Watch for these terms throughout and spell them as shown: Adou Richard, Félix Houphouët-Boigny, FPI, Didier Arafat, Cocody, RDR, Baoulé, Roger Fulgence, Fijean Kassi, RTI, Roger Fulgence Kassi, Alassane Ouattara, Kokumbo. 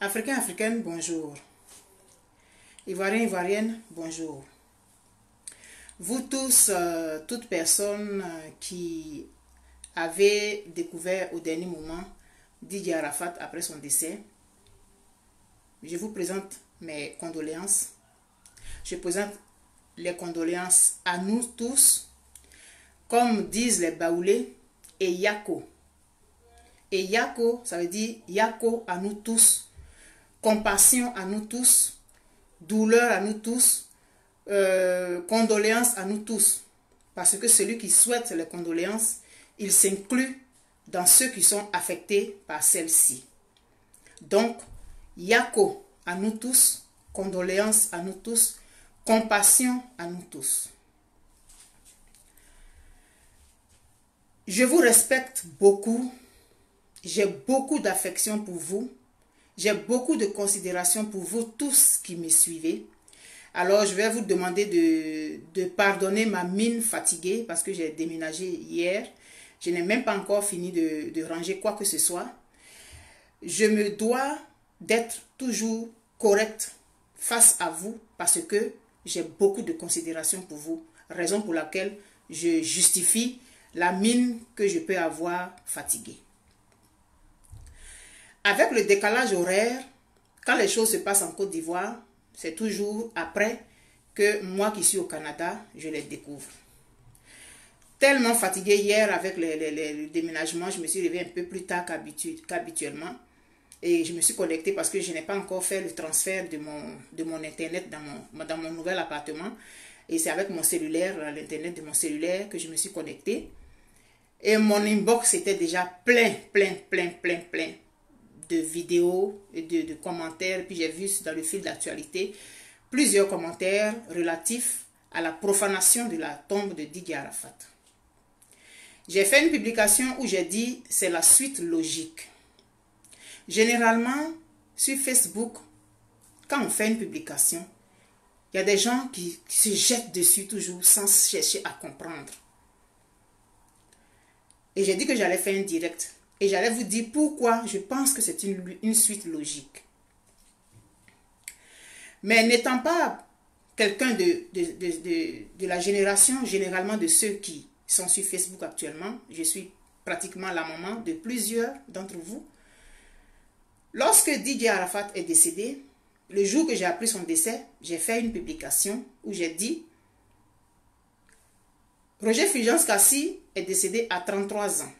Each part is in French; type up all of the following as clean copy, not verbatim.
Africains, Africaines, bonjour. Ivoiriens, Ivoiriennes, bonjour. Vous tous, toute personne qui avait découvert au dernier moment Didier Arafat après son décès, je vous présente mes condoléances. Je présente les condoléances à nous tous. Comme disent les Baoulés, et Yako. Et Yako, ça veut dire Yako à nous tous, compassion à nous tous, douleur à nous tous, condoléances à nous tous. Parce que celui qui souhaite les condoléances, il s'inclut dans ceux qui sont affectés par celles-ci. Donc, Yako à nous tous, condoléances à nous tous, compassion à nous tous. Je vous respecte beaucoup, j'ai beaucoup d'affection pour vous, j'ai beaucoup de considération pour vous tous qui me suivez. Alors je vais vous demander de pardonner ma mine fatiguée parce que j'ai déménagé hier. Je n'ai même pas encore fini de ranger quoi que ce soit. Je me dois d'être toujours correcte face à vous parce que j'ai beaucoup de considération pour vous. Raison pour laquelle je justifie la mine que je peux avoir fatiguée. Avec le décalage horaire, quand les choses se passent en Côte d'Ivoire, c'est toujours après que moi qui suis au Canada, je les découvre. Tellement fatiguée hier avec le déménagement, je me suis réveillée un peu plus tard qu'habituellement. Et je me suis connectée parce que je n'ai pas encore fait le transfert de mon internet dans mon nouvel appartement. Et c'est avec mon cellulaire, l'internet de mon cellulaire que je me suis connectée. Et mon inbox était déjà plein de vidéos et de commentaires. Puis j'ai vu dans le fil d'actualité plusieurs commentaires relatifs à la profanation de la tombe de Didier Arafat. J'ai fait une publication où j'ai dit « c'est la suite logique ». Généralement, sur Facebook, quand on fait une publication, il y a des gens qui se jettent dessus toujours sans chercher à comprendre. Et j'ai dit que j'allais faire un direct. Et j'allais vous dire pourquoi je pense que c'est une suite logique. Mais n'étant pas quelqu'un de la génération, généralement de ceux qui sont sur Facebook actuellement, je suis pratiquement la maman de plusieurs d'entre vous. Lorsque Didier Arafat est décédé, le jour que j'ai appris son décès, j'ai fait une publication où j'ai dit « Roger Fulgence Kassi est décédé à 33 ans.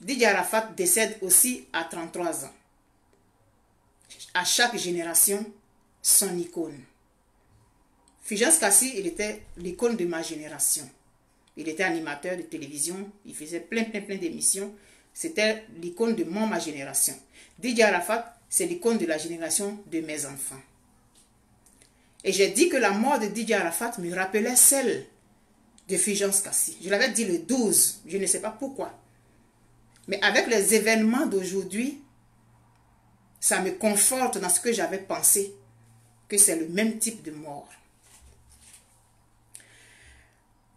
Didier Arafat décède aussi à 33 ans. À chaque génération, son icône. Fulgence Kassi, il était l'icône de ma génération. Il était animateur de télévision, il faisait plein d'émissions. C'était l'icône de ma génération. Didier Arafat, c'est l'icône de la génération de mes enfants. Et j'ai dit que la mort de Didier Arafat me rappelait celle de Fijean Kassi. Je l'avais dit le 12, je ne sais pas pourquoi. Mais avec les événements d'aujourd'hui, ça me conforte dans ce que j'avais pensé, que c'est le même type de mort.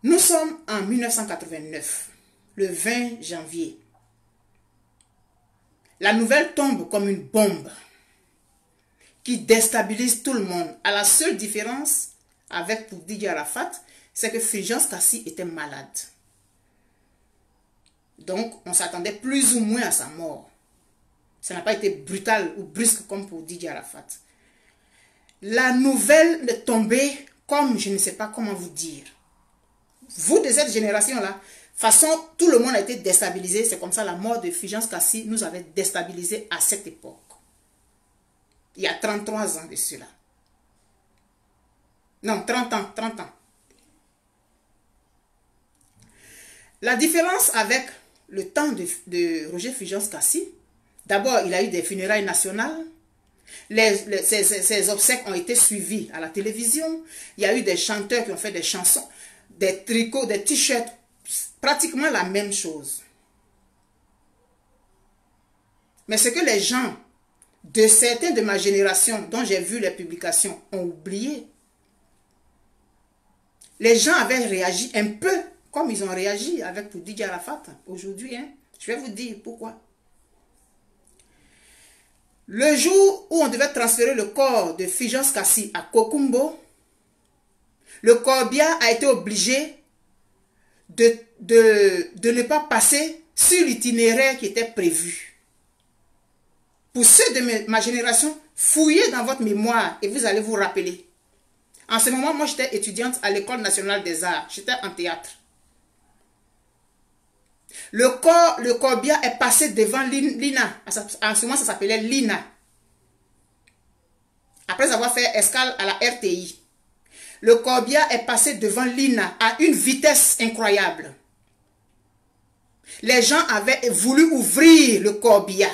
Nous sommes en 1989, le 20 janvier. La nouvelle tombe comme une bombe qui déstabilise tout le monde. À la seule différence avec pour Didier Arafat, c'est que Fulgence Kassi était malade. Donc, on s'attendait plus ou moins à sa mort. Ça n'a pas été brutal ou brusque comme pour Didier Arafat. La nouvelle est tombée comme je ne sais pas comment vous dire. Vous de cette génération-là, de toute façon, tout le monde a été déstabilisé. C'est comme ça la mort de Fulgence Kassi nous avait déstabilisés à cette époque. Il y a 33 ans de cela. Non, 30 ans. La différence avec le temps de Roger Fulgence Kassi, d'abord, il a eu des funérailles nationales. Ses obsèques ont été suivies à la télévision. Il y a eu des chanteurs qui ont fait des chansons, des tricots, des t-shirts. Pratiquement la même chose. Mais ce que les gens, de certains de ma génération, dont j'ai vu les publications, ont oublié, les gens avaient réagi un peu comme ils ont réagi avec Didier Arafat aujourd'hui. Hein? Je vais vous dire pourquoi. Le jour où on devait transférer le corps de Fijean Kassi à Kokumbo, le corbillard a été obligé de ne pas passer sur l'itinéraire qui était prévu. Pour ceux de ma génération, fouillez dans votre mémoire et vous allez vous rappeler. En ce moment, moi j'étais étudiante à l'École nationale des arts, j'étais en théâtre. Le corbillard est passé devant l'INA. En ce moment, ça s'appelait l'INA. Après avoir fait escale à la RTI, le corbillard est passé devant l'INA à une vitesse incroyable. Les gens avaient voulu ouvrir le corbillard.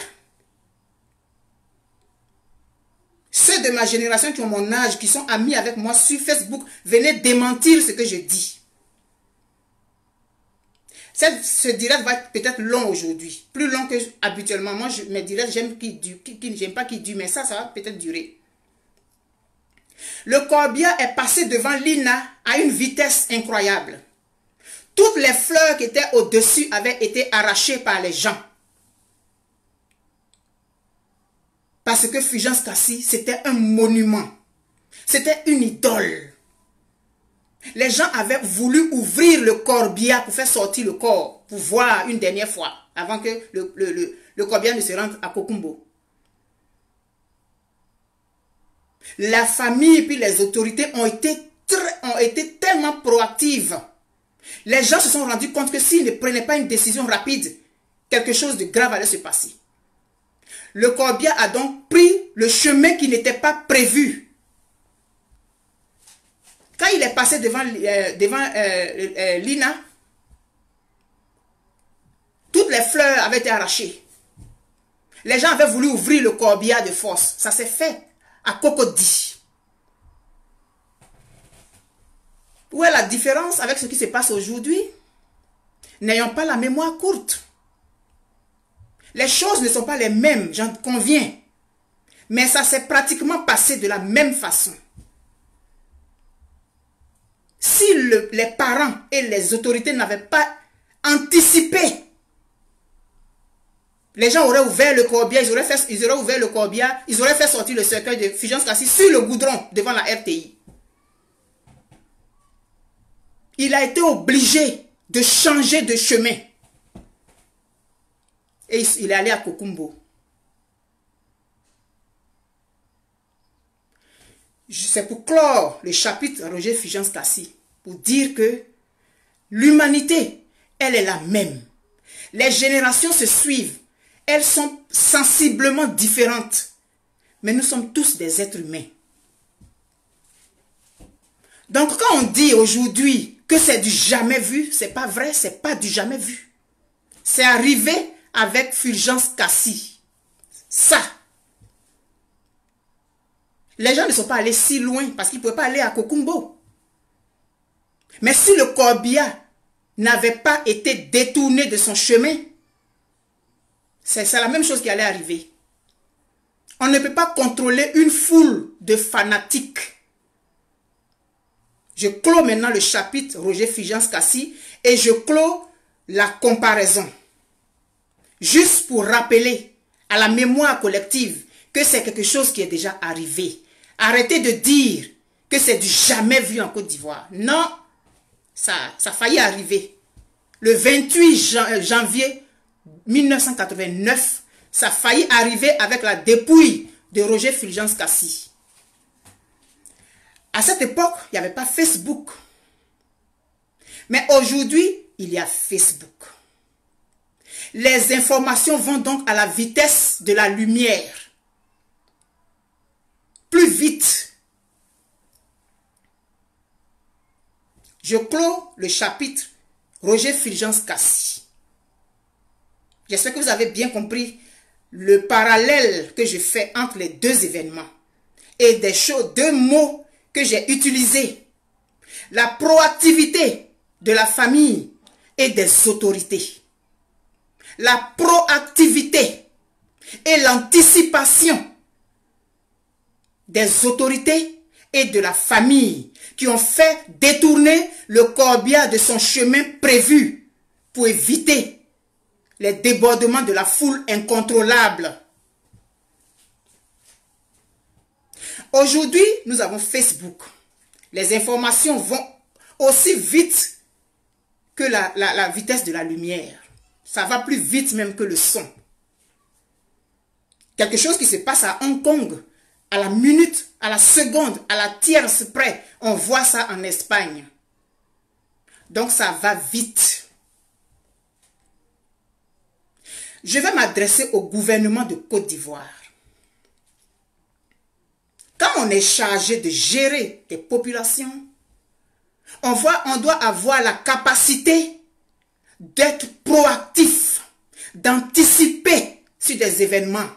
Ceux de ma génération qui ont mon âge, qui sont amis avec moi sur Facebook, venaient démentir ce que je dis. Ce direct va être peut-être long aujourd'hui, plus long que habituellement. Moi, mes directs, j'aime qu'ils durent, j'aime pas qu'ils durent, mais ça va peut-être durer. Le corbillard est passé devant l'INA à une vitesse incroyable. Toutes les fleurs qui étaient au-dessus avaient été arrachées par les gens. Parce que Fijean Kassi, c'était un monument. C'était une idole. Les gens avaient voulu ouvrir le corbillard pour faire sortir le corps, pour voir une dernière fois, avant que le corbillard ne se rende à Kokumbo. La famille puis les autorités ont été tellement proactives. Les gens se sont rendus compte que s'ils ne prenaient pas une décision rapide, quelque chose de grave allait se passer. Le corbillard a donc pris le chemin qui n'était pas prévu. Quand il est passé devant l'INA, toutes les fleurs avaient été arrachées. Les gens avaient voulu ouvrir le corbillard de force. Ça s'est fait à Cocody. Où est la différence avec ce qui se passe aujourd'hui? N'ayons pas la mémoire courte. Les choses ne sont pas les mêmes, j'en conviens. Mais ça s'est pratiquement passé de la même façon. Si les parents et les autorités n'avaient pas anticipé, les gens auraient ouvert le corbillard, ils auraient fait sortir le cercueil de Fijean Kassi sur le goudron devant la RTI. Il a été obligé de changer de chemin. Et il est allé à Kokumbo. C'est pour clore le chapitre Roger Fijean Kassi, pour dire que l'humanité, elle est la même. Les générations se suivent. Elles sont sensiblement différentes. Mais nous sommes tous des êtres humains. Donc quand on dit aujourd'hui que c'est du jamais vu, c'est pas vrai, c'est pas du jamais vu. C'est arrivé avec Fijean Kassi. Ça. Les gens ne sont pas allés si loin parce qu'ils ne pouvaient pas aller à Kokumbo. Mais si le corbillard n'avait pas été détourné de son chemin, c'est la même chose qui allait arriver. On ne peut pas contrôler une foule de fanatiques. Je clôt maintenant le chapitre Roger Fijean Kassi et je clôt la comparaison. Juste pour rappeler à la mémoire collective que c'est quelque chose qui est déjà arrivé. Arrêtez de dire que c'est du jamais vu en Côte d'Ivoire. Non, ça faillit arriver. Le 28 janvier 1989, ça faillit arriver avec la dépouille de Roger Fulgence Kassi. À cette époque, il n'y avait pas Facebook. Mais aujourd'hui, il y a Facebook. Les informations vont donc à la vitesse de la lumière. Plus vite. Je clôt le chapitre Roger Fulgence Kassi. J'espère que vous avez bien compris le parallèle que je fais entre les deux événements et des choses, deux mots que j'ai utilisés. La proactivité de la famille et des autorités. La proactivité et l'anticipation des autorités et de la famille qui ont fait détourner le corbillard de son chemin prévu pour éviter les débordements de la foule incontrôlable. Aujourd'hui, nous avons Facebook. Les informations vont aussi vite que la vitesse de la lumière. Ça va plus vite même que le son. Quelque chose qui se passe à Hong Kong, à la minute, à la seconde, à la tierce près, on voit ça en Espagne. Donc ça va vite. Je vais m'adresser au gouvernement de Côte d'Ivoire. Quand on est chargé de gérer des populations, on doit avoir la capacité d'être proactif, d'anticiper sur des événements.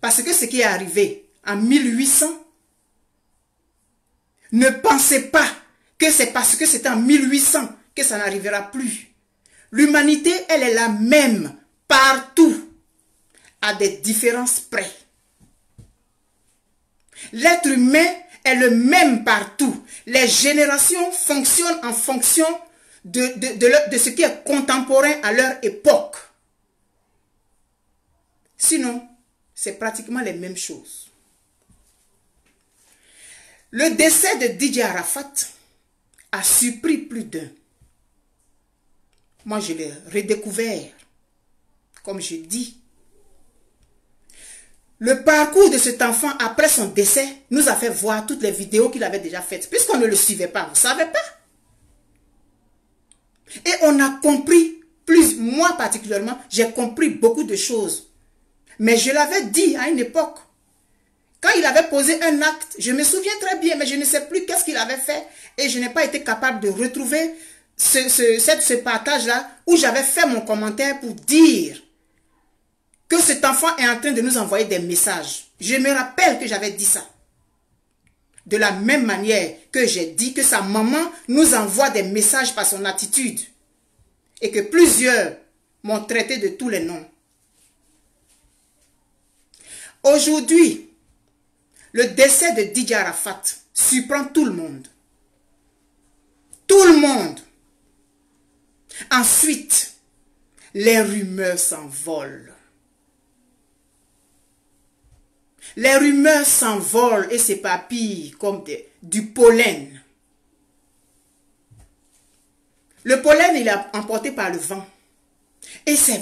Parce que ce qui est arrivé en 1800, ne pensez pas que c'est parce que c'est en 1800 que ça n'arrivera plus. L'humanité, elle est la même partout, à des différences près. L'être humain est le même partout. Les générations fonctionnent en fonction de ce qui est contemporain à leur époque. Sinon, c'est pratiquement les mêmes choses. Le décès de Didier Arafat a surpris plus d'un. Moi, je l'ai redécouvert, comme je dis. Le parcours de cet enfant après son décès nous a fait voir toutes les vidéos qu'il avait déjà faites. Puisqu'on ne le suivait pas, on ne savait pas. Et on a compris, moi particulièrement, j'ai compris beaucoup de choses. Mais je l'avais dit à une époque. Quand il avait posé un acte, je me souviens très bien, mais je ne sais plus qu'est-ce qu'il avait fait. Et je n'ai pas été capable de retrouver ce partage-là où j'avais fait mon commentaire pour dire que cet enfant est en train de nous envoyer des messages. Je me rappelle que j'avais dit ça. De la même manière que j'ai dit que sa maman nous envoie des messages par son attitude. Et que plusieurs m'ont traité de tous les noms. Aujourd'hui, le décès de Didier Arafat surprend tout le monde. Tout le monde. Ensuite, les rumeurs s'envolent. Les rumeurs s'envolent et s'éparpillent comme du pollen. Le pollen, il est emporté par le vent. Et ça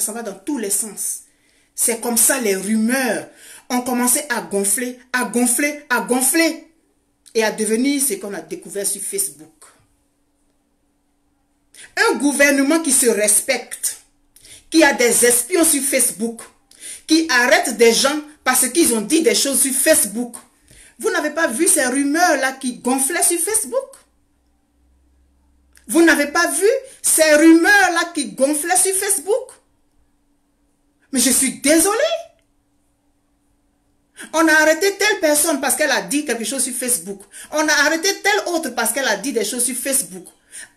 s'en va dans tous les sens. C'est comme ça les rumeurs ont commencé à gonfler, à gonfler, à gonfler. Et à devenir ce qu'on a découvert sur Facebook. Un gouvernement qui se respecte, qui a des espions sur Facebook, qui arrête des gens parce qu'ils ont dit des choses sur Facebook. Vous n'avez pas vu ces rumeurs-là qui gonflaient sur Facebook? Vous n'avez pas vu ces rumeurs-là qui gonflaient sur Facebook? Mais je suis désolée. On a arrêté telle personne parce qu'elle a dit quelque chose sur Facebook. On a arrêté telle autre parce qu'elle a dit des choses sur Facebook.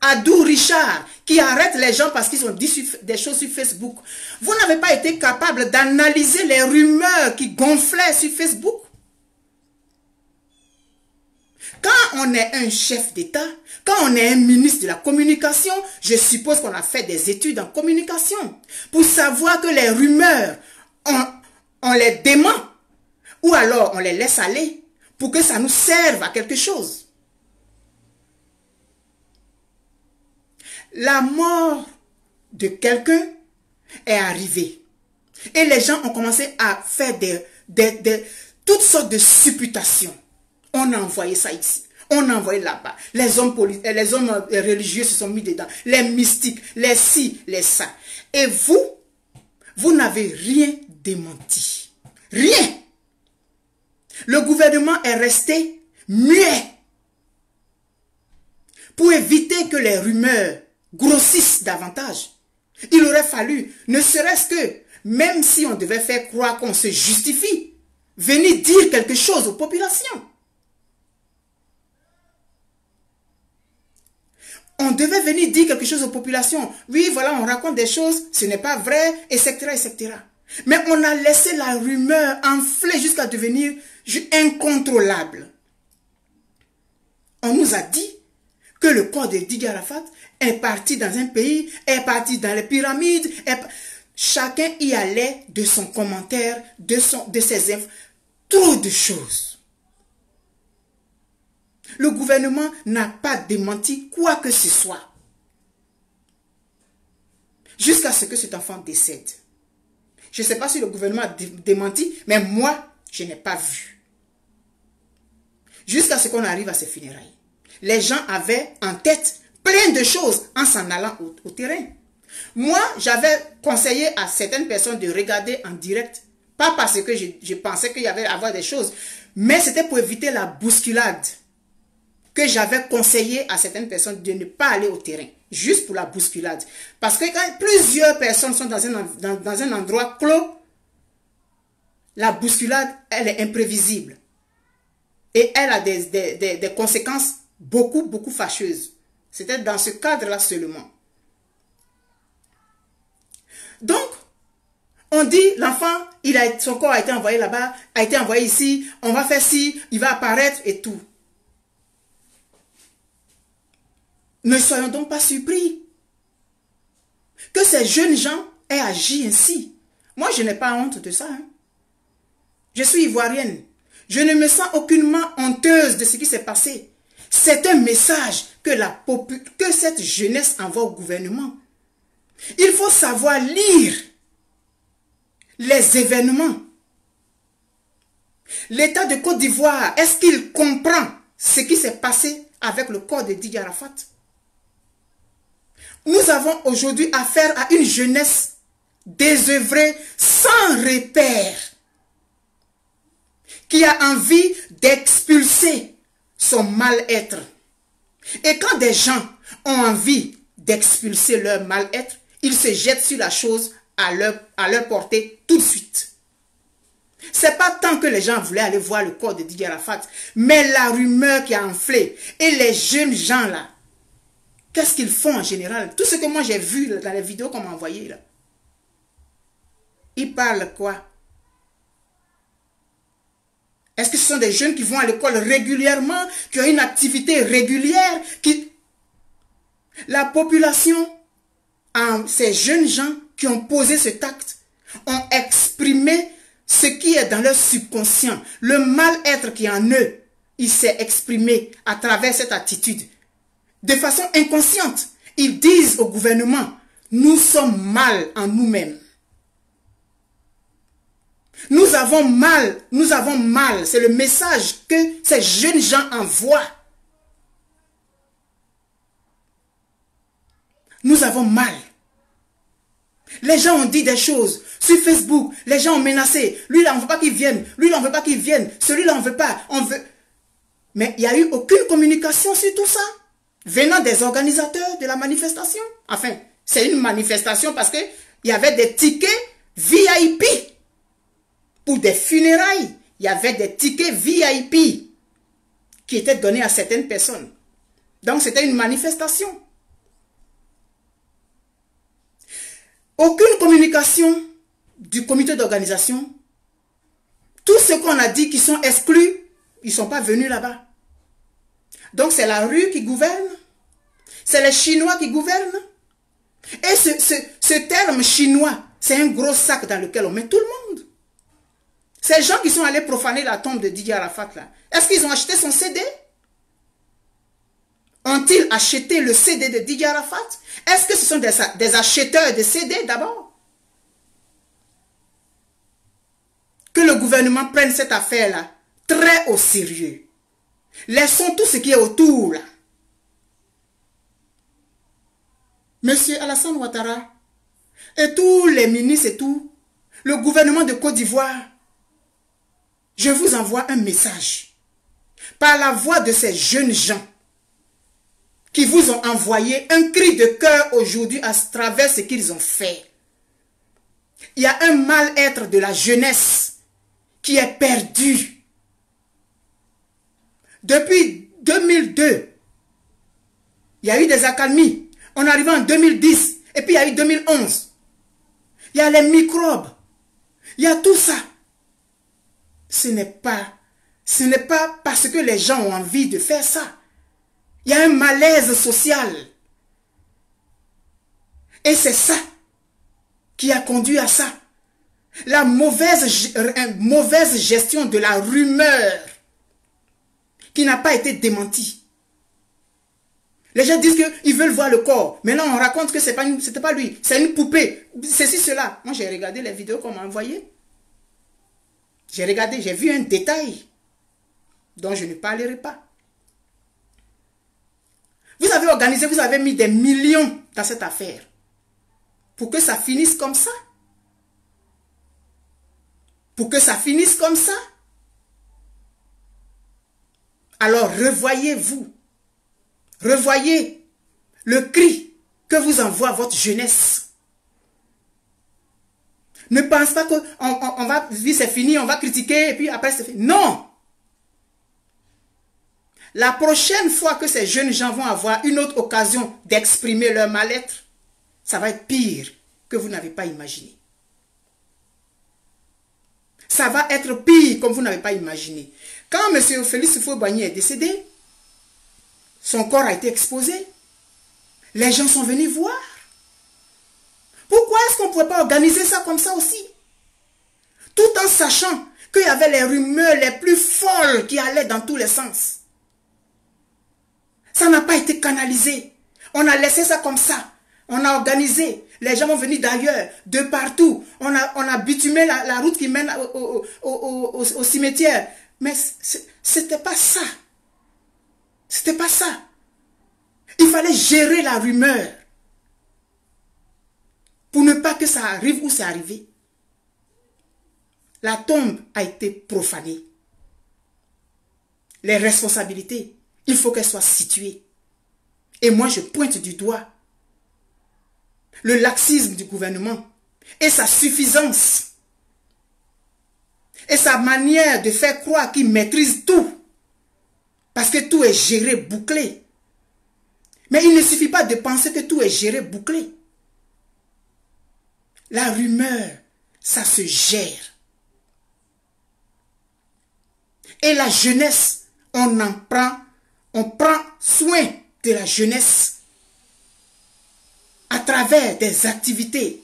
Adou Richard, qui arrête les gens parce qu'ils ont dit des choses sur Facebook. Vous n'avez pas été capable d'analyser les rumeurs qui gonflaient sur Facebook? Quand on est un chef d'État, quand on est un ministre de la communication, je suppose qu'on a fait des études en communication pour savoir que les rumeurs, on les dément. Ou alors on les laisse aller pour que ça nous serve à quelque chose. La mort de quelqu'un est arrivée. Et les gens ont commencé à faire toutes sortes de supputations. On a envoyé ça ici. On a envoyé là-bas. Les hommes religieux se sont mis dedans. Les mystiques, les ci, les ça. Et vous n'avez rien démenti. Rien. Le gouvernement est resté muet pour éviter que les rumeurs grossissent davantage. Il aurait fallu, ne serait-ce que, même si on devait faire croire qu'on se justifie, venir dire quelque chose aux populations. On devait venir dire quelque chose aux populations. Oui, voilà, on raconte des choses, ce n'est pas vrai, etc., etc. Mais on a laissé la rumeur enfler jusqu'à devenir incontrôlable. On nous a dit que le corps de Didier Arafat est parti dans un pays, est parti dans les pyramides. Chacun y allait de son commentaire, de ses trop de choses. Le gouvernement n'a pas démenti quoi que ce soit. Jusqu'à ce que cet enfant décède. Je ne sais pas si le gouvernement a démenti, mais moi, je n'ai pas vu. Jusqu'à ce qu'on arrive à ces funérailles. Les gens avaient en tête plein de choses en s'en allant au terrain. Moi, j'avais conseillé à certaines personnes de regarder en direct. Pas parce que je pensais qu'il y avait à voir des choses, mais c'était pour éviter la bousculade que j'avais conseillé à certaines personnes de ne pas aller au terrain. Juste pour la bousculade. Parce que quand plusieurs personnes sont dans un endroit clos, la bousculade, elle est imprévisible. Et elle a des conséquences beaucoup, beaucoup fâcheuses. C'était dans ce cadre-là seulement. Donc, on dit, l'enfant, son corps a été envoyé là-bas, a été envoyé ici, on va faire ci, il va apparaître et tout. Ne soyons donc pas surpris que ces jeunes gens aient agi ainsi. Moi, je n'ai pas honte de ça. Hein. Je suis ivoirienne. Je ne me sens aucunement honteuse de ce qui s'est passé. C'est un message que cette jeunesse envoie au gouvernement. Il faut savoir lire les événements. L'État de Côte d'Ivoire, est-ce qu'il comprend ce qui s'est passé avec le corps de Didier Arafat? Nous avons aujourd'hui affaire à une jeunesse désœuvrée, sans repère, qui a envie d'expulser son mal-être. Et quand des gens ont envie d'expulser leur mal-être, ils se jettent sur la chose à leur portée tout de suite. C'est pas tant que les gens voulaient aller voir le corps de Didier Arafat, mais la rumeur qui a enflé. Et les jeunes gens là, qu'est-ce qu'ils font en général? Tout ce que moi j'ai vu dans les vidéos qu'on m'a envoyées là. Ils parlent quoi? Est-ce que ce sont des jeunes qui vont à l'école régulièrement, qui ont une activité régulière, qui... La population, ces jeunes gens qui ont posé cet acte, ont exprimé ce qui est dans leur subconscient, le mal-être qui est en eux. Il s'est exprimé à travers cette attitude. De façon inconsciente, ils disent au gouvernement, nous sommes mal en nous-mêmes. Nous avons mal. C'est le message que ces jeunes gens envoient. Nous avons mal. Les gens ont dit des choses. Sur Facebook, les gens ont menacé. Lui là, on ne veut pas qu'il vienne. Lui là, on ne veut pas qu'il vienne. Celui là, on ne veut pas. On veut... Mais il n'y a eu aucune communication sur tout ça. Venant des organisateurs de la manifestation. Enfin, c'est une manifestation parce qu'il y avait des tickets VIP. Pour des funérailles, il y avait des tickets VIP qui étaient donnés à certaines personnes. Donc, c'était une manifestation. Aucune communication du comité d'organisation. Tous ceux qu'on a dit qui sont exclus, ils ne sont pas venus là-bas. Donc, c'est la rue qui gouverne. C'est les Chinois qui gouvernent. Et ce terme chinois, c'est un gros sac dans lequel on met tout le monde. Ces gens qui sont allés profaner la tombe de Didier Arafat, là, est-ce qu'ils ont acheté son CD? Ont-ils acheté le CD de Didier Arafat? Est-ce que ce sont des acheteurs de CD d'abord? Que le gouvernement prenne cette affaire-là très au sérieux. Laissons tout ce qui est autour, là. Monsieur Alassane Ouattara, et tous les ministres et tout, le gouvernement de Côte d'Ivoire, je vous envoie un message par la voix de ces jeunes gens qui vous ont envoyé un cri de cœur aujourd'hui à travers ce qu'ils ont fait. Il y a un mal-être de la jeunesse qui est perdu. Depuis 2002, il y a eu des accalmies. On arrivait en 2010 et puis il y a eu 2011. Il y a les microbes. Il y a tout ça. Ce n'est pas parce que les gens ont envie de faire ça. Il y a un malaise social. Et c'est ça qui a conduit à ça. la mauvaise gestion de la rumeur qui n'a pas été démentie. Les gens disent qu'ils veulent voir le corps. Maintenant, on raconte que ce n'était pas lui. C'est une poupée. Ceci, cela. Moi, j'ai regardé les vidéos qu'on m'a envoyées. J'ai regardé, j'ai vu un détail dont je ne parlerai pas. Vous avez organisé, vous avez mis des millions dans cette affaire. Pour que ça finisse comme ça. Pour que ça finisse comme ça. Alors, revoyez-vous. Revoyez le cri que vous envoie votre jeunesse. Ne pense pas qu'on va vivre, c'est fini, on va critiquer et puis après c'est fini. Non! La prochaine fois que ces jeunes gens vont avoir une autre occasion d'exprimer leur mal-être, ça va être pire que vous n'avez pas imaginé. Ça va être pire comme vous n'avez pas imaginé. Quand M. Félix Houphouët-Boigny est décédé, son corps a été exposé. Les gens sont venus voir. Pourquoi est-ce qu'on ne pourrait pas organiser ça comme ça aussi? Tout en sachant qu'il y avait les rumeurs les plus folles qui allaient dans tous les sens. Ça n'a pas été canalisé. On a laissé ça comme ça. On a organisé. Les gens vont venir d'ailleurs, de partout. On a bitumé la route qui mène au cimetière. Mais c'était pas ça. C'était pas ça. Il fallait gérer la rumeur pour ne pas que ça arrive où c'est arrivé. La tombe a été profanée. Les responsabilités, il faut qu'elles soient situées. Et moi, je pointe du doigt le laxisme du gouvernement et sa suffisance et sa manière de faire croire qu'il maîtrise tout. Parce que tout est géré, bouclé. Mais il ne suffit pas de penser que tout est géré, bouclé. La rumeur, ça se gère. Et la jeunesse, on prend soin de la jeunesse à travers des activités.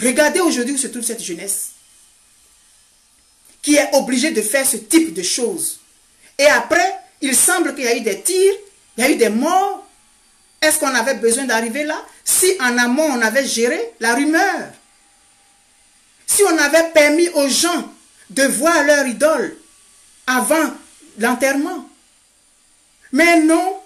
Regardez aujourd'hui où se trouve cette jeunesse, qui est obligé de faire ce type de choses. Et après, il semble qu'il y a eu des tirs, il y a eu des morts. Est-ce qu'on avait besoin d'arriver là? Si en amont, on avait géré la rumeur. Si on avait permis aux gens de voir leur idole avant l'enterrement. Mais non,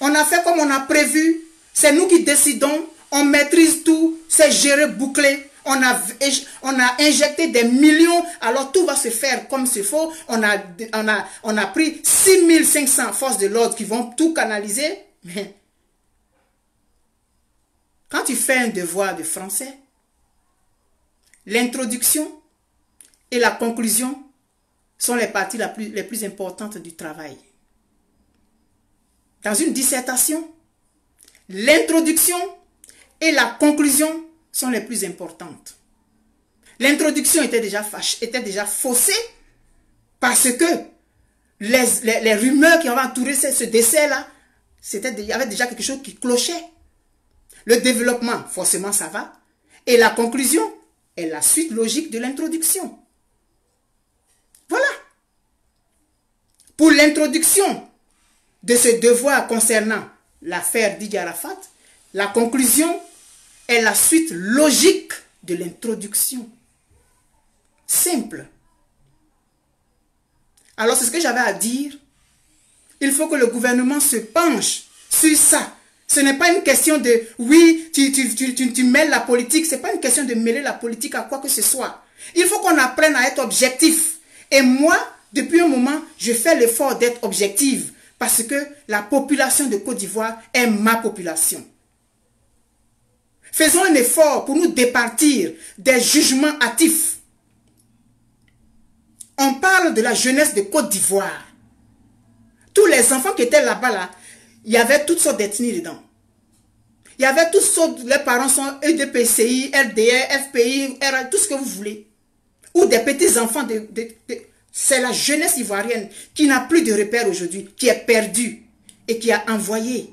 on a fait comme on a prévu. C'est nous qui décidons, on maîtrise tout, c'est géré, bouclé. On a injecté des millions, alors tout va se faire comme c'est faux. On a pris 6500 forces de l'ordre qui vont tout canaliser. Mais quand tu fais un devoir de français, l'introduction et la conclusion sont les parties les plus importantes du travail. Dans une dissertation, l'introduction et la conclusion sont les plus importantes. L'introduction était déjà faussée parce que les rumeurs qui avaient entouré ce décès-là, il y avait déjà quelque chose qui clochait. Le développement, forcément, ça va. Et la conclusion est la suite logique de l'introduction. Voilà. Pour l'introduction de ce devoir concernant l'affaire Didier Arafat, la conclusion est la suite logique de l'introduction. Simple. Alors c'est ce que j'avais à dire. Il faut que le gouvernement se penche sur ça. Ce n'est pas une question de oui, tu mêles la politique. Ce n'est pas une question de mêler la politique à quoi que ce soit. Il faut qu'on apprenne à être objectif. Et moi, depuis un moment, je fais l'effort d'être objective parce que la population de Côte d'Ivoire est ma population. Faisons un effort pour nous départir des jugements hâtifs. On parle de la jeunesse de Côte d'Ivoire. Tous les enfants qui étaient là-bas, là, il y avait toutes sortes d'ethnies dedans. Il y avait toutes sortes, les parents sont EDPCI, RDR, FPI, RR, tout ce que vous voulez. Ou des petits-enfants. C'est la jeunesse ivoirienne qui n'a plus de repères aujourd'hui, qui est perdue et qui a envoyé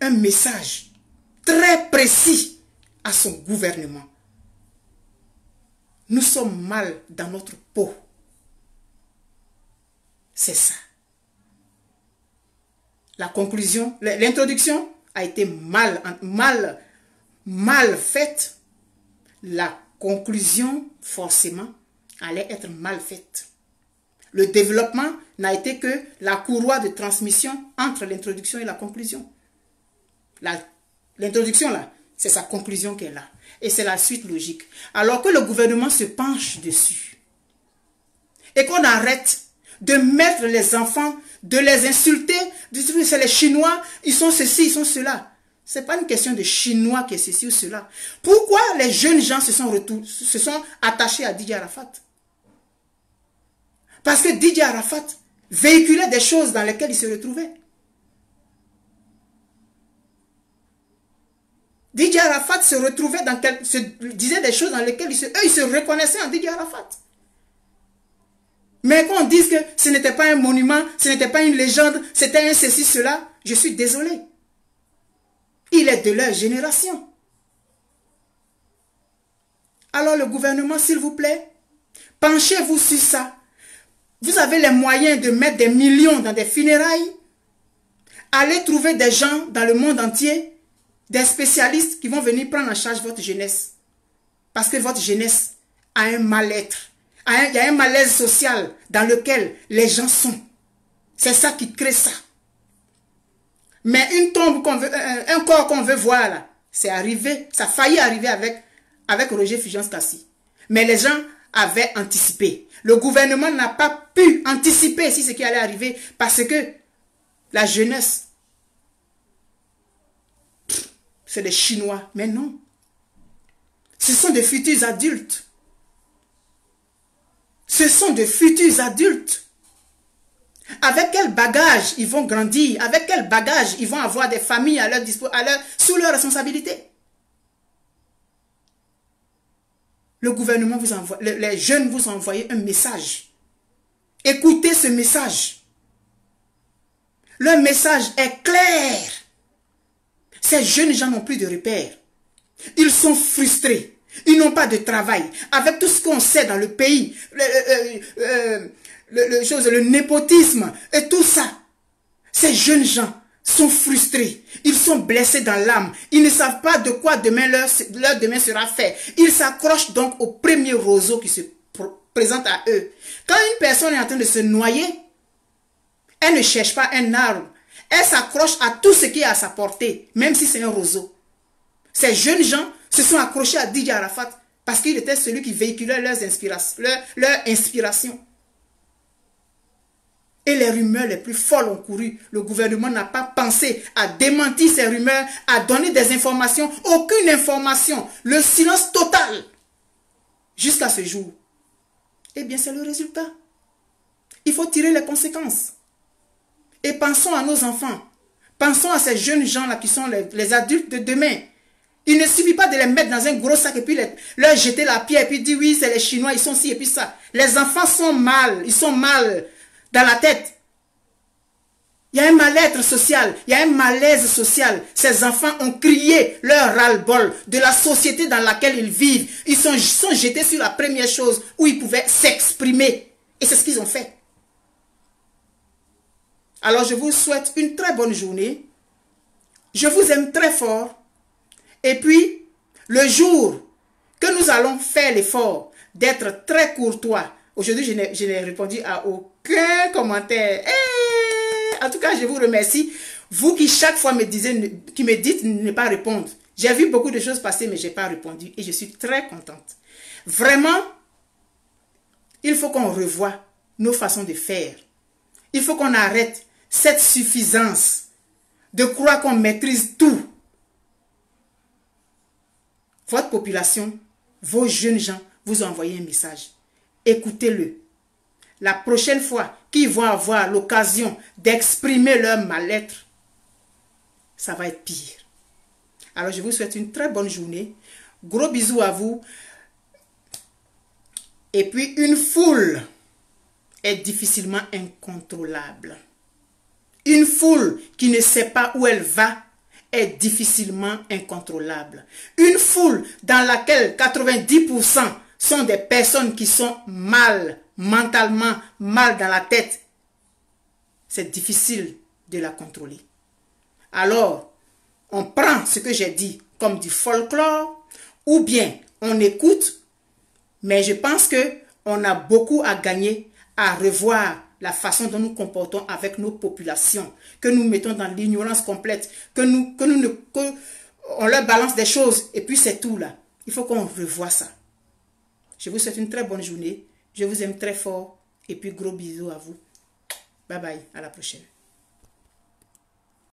un message très précis à son gouvernement. Nous sommes mal dans notre peau. C'est ça. La conclusion, l'introduction a été mal faite. La conclusion, forcément, allait être mal faite. Le développement n'a été que la courroie de transmission entre l'introduction et la conclusion. L'introduction, là, c'est sa conclusion qui est là. Et c'est la suite logique. Alors que le gouvernement se penche dessus. Et qu'on arrête de mettre les enfants, de les insulter, de dire c'est les Chinois, ils sont ceci, ils sont cela. Ce n'est pas une question de Chinois qui est ceci ou cela. Pourquoi les jeunes gens se sont attachés à Didier Arafat? Parce que Didier Arafat véhiculait des choses dans lesquelles il se retrouvait. Didier Arafat se retrouvait dans se disait des choses dans lesquelles eux, ils se reconnaissaient en Didier Arafat. Mais quand on dit que ce n'était pas un monument, ce n'était pas une légende, c'était un ceci, cela, je suis désolé. Il est de leur génération. Alors le gouvernement, s'il vous plaît, penchez-vous sur ça. Vous avez les moyens de mettre des millions dans des funérailles. Allez trouver des gens dans le monde entier, des spécialistes qui vont venir prendre en charge votre jeunesse. Parce que votre jeunesse a un mal-être. Il y a un malaise social dans lequel les gens sont. C'est ça qui crée ça. Mais une tombe qu'on veut, un corps qu'on veut voir là, c'est arrivé, ça a failli arriver avec Roger Fulgence Kassi. Mais les gens avaient anticipé. Le gouvernement n'a pas pu anticiper ce qui allait arriver parce que la jeunesse, c'est les Chinois. Mais non, ce sont des futurs adultes. Ce sont de futurs adultes. Avec quel bagage ils vont grandir? Avec quel bagage ils vont avoir des familles à leur sous leur responsabilité? Le gouvernement vous envoie, les jeunes vous envoient un message. Écoutez ce message. Le message est clair. Ces jeunes gens n'ont plus de repères. Ils sont frustrés. Ils n'ont pas de travail. Avec tout ce qu'on sait dans le pays, le népotisme et tout ça, ces jeunes gens sont frustrés. Ils sont blessés dans l'âme. Ils ne savent pas de quoi demain leur demain sera fait. Ils s'accrochent donc au premier roseau qui se présente à eux. Quand une personne est en train de se noyer, elle ne cherche pas un arbre. Elle s'accroche à tout ce qui est à sa portée, même si c'est un roseau. Ces jeunes gens se sont accrochés à Didier Arafat parce qu'il était celui qui véhiculait leur inspiration. Et les rumeurs les plus folles ont couru. Le gouvernement n'a pas pensé à démentir ces rumeurs, à donner des informations, aucune information. Le silence total jusqu'à ce jour. Eh bien, c'est le résultat. Il faut tirer les conséquences. Et pensons à nos enfants. Pensons à ces jeunes gens-là qui sont les adultes de demain. Il ne suffit pas de les mettre dans un gros sac et puis leur jeter la pierre et puis dire oui, c'est les Chinois, ils sont ci et puis ça. Les enfants sont mal, ils sont mal dans la tête. Il y a un mal-être social, il y a un malaise social. Ces enfants ont crié leur ras-le-bol de la société dans laquelle ils vivent. Ils sont jetés sur la première chose où ils pouvaient s'exprimer. Et c'est ce qu'ils ont fait. Alors je vous souhaite une très bonne journée. Je vous aime très fort. Et puis, le jour que nous allons faire l'effort d'être très courtois, aujourd'hui je n'ai répondu à aucun commentaire. Et en tout cas, je vous remercie. Vous qui chaque fois me dites ne pas répondre. J'ai vu beaucoup de choses passer, mais je n'ai pas répondu. Et je suis très contente. Vraiment, il faut qu'on revoie nos façons de faire. Il faut qu'on arrête cette suffisance de croire qu'on maîtrise tout. Votre population, vos jeunes gens, vous envoyez un message. Écoutez-le. La prochaine fois qu'ils vont avoir l'occasion d'exprimer leur mal-être, ça va être pire. Alors, je vous souhaite une très bonne journée. Gros bisous à vous. Et puis, une foule est difficilement incontrôlable. Une foule qui ne sait pas où elle va est difficilement incontrôlable. Une foule dans laquelle 90% sont des personnes qui sont mal, mentalement mal dans la tête. C'est difficile de la contrôler. Alors, on prend ce que j'ai dit comme du folklore ou bien on écoute, mais je pense qu'on a beaucoup à gagner à revoir la façon dont nous comportons avec nos populations, que nous mettons dans l'ignorance complète, on leur balance des choses et puis c'est tout là. Il faut qu'on revoie ça. Je vous souhaite une très bonne journée. Je vous aime très fort et puis gros bisous à vous. Bye bye, à la prochaine.